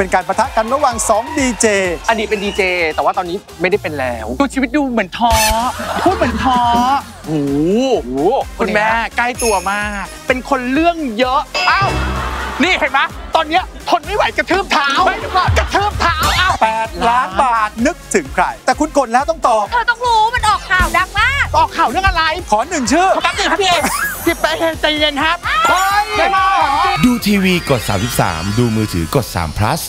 เป็นการปะทะกันระหว่าง2ดีเจอดีตเป็นดีเจแต่ว่าตอนนี้ไม่ได้เป็นแล้วดูชีวิตดูเหมือนท้อพูดเหมือนท้อโอ้โหคุณแม่ใกล้ตัวมากเป็นคนเรื่องเยอะอ้าวนี่เห็นไหมตอนนี้ทนไม่ไหวกระทืบเท้าไม่ไหวกระทืบเท้าอ้าว8 ล้านบาทนึกถึงใครแต่คุณกดแล้วต้องตอบเธอต้องรู้มันออกข่าวดังมากออกข่าวเรื่องอะไรขอ1 ชื่อขอแป๊บนึงครับพี่เอกสิบไปใจเย็นครับดูทีวีกด33ดูมือถือกด3 plus